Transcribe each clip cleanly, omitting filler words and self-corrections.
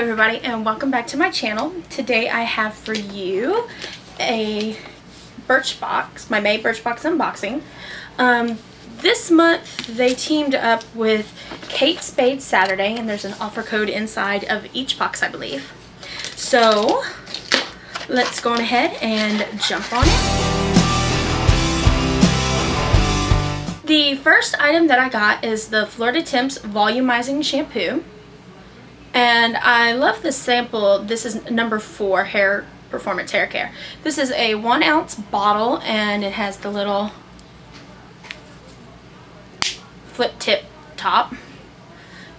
Hello everybody and welcome back to my channel. Today I have for you a Birchbox, my May Birchbox unboxing. This month they teamed up with Kate Spade Saturday and there's an offer code inside of each box, I believe. So let's go on ahead and jump on it. The first item that I got is the Fleur de Temps Volumizing Shampoo. And I love this sample. This is number 4 hair performance hair care. This is a 1 ounce bottle and it has the little flip tip top.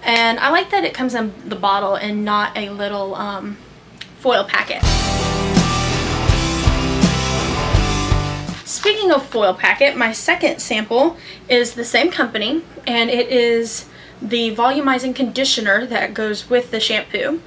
And I like that it comes in the bottle and not a little foil packet. Speaking of foil packet, my second sample is the same company and it is the volumizing conditioner that goes with the shampoo.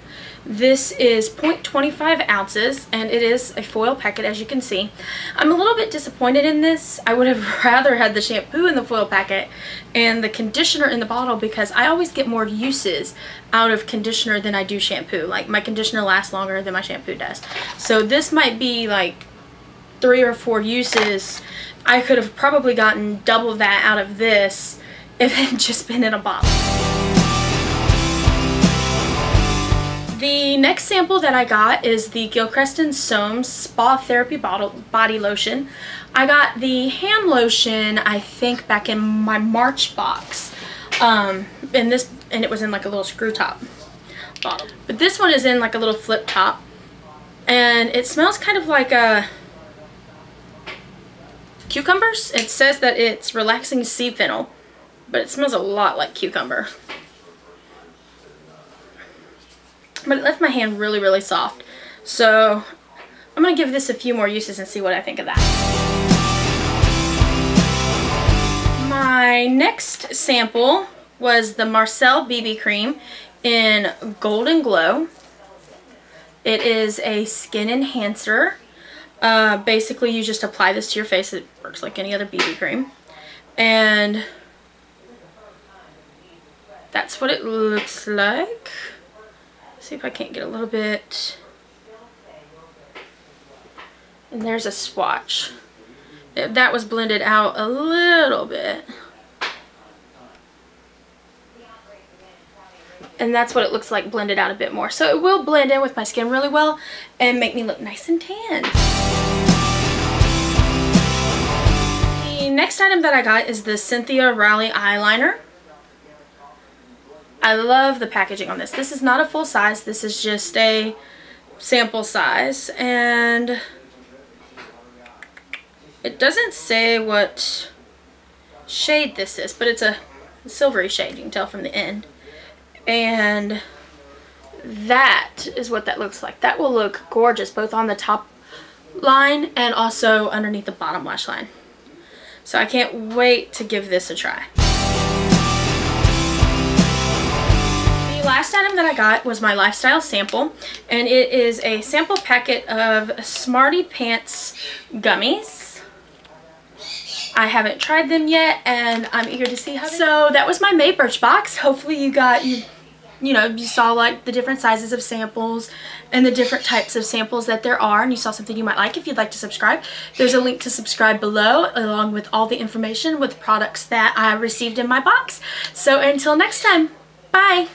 This is 0.25 ounces and it is a foil packet, as you can see. I'm a little bit disappointed in this. I would have rather had the shampoo in the foil packet and the conditioner in the bottle because I always get more uses out of conditioner than I do shampoo. Like, my conditioner lasts longer than my shampoo does. So this might be like 3 or 4 uses. I could have probably gotten double that out of this if it had just been in a bottle. The next sample that I got is the Gilchrist & Soames Spa Therapy Body Lotion. I got the hand lotion, I think, back in my March box. And it was in like a little screw top bottle. But this one is in like a little flip top. And it smells kind of like a cucumbers. It says that it's relaxing sea fennel, but it smells a lot like cucumber. But it left my hand really, really soft. So I'm going to give this a few more uses and see what I think of that. My next sample was the Marcelle BB Cream in Golden Glow. It is a skin enhancer. Basically, you just apply this to your face. It works like any other BB cream. And that's what it looks like. Let's see if I can't get a little bit. And there's a swatch. That was blended out a little bit. And that's what it looks like blended out a bit more. So it will blend in with my skin really well and make me look nice and tan. The next item that I got is the Cynthia Rowley eyeliner. I love the packaging on this. This is not a full size. This is just a sample size. And it doesn't say what shade this is, but it's a silvery shade. You can tell from the end. And that is what that looks like. That will look gorgeous, both on the top line and also underneath the bottom lash line. So I can't wait to give this a try. Last item that I got was my lifestyle sample, and it is a sample packet of Smarty Pants gummies. I haven't tried them yet and I'm eager to see how they go. So that was my May Birchbox. Hopefully you got, you saw like the different sizes of samples and the different types of samples that there are, and you saw something you might like. If you'd like to subscribe, there's a link to subscribe below along with all the information with products that I received in my box. So until next time, bye!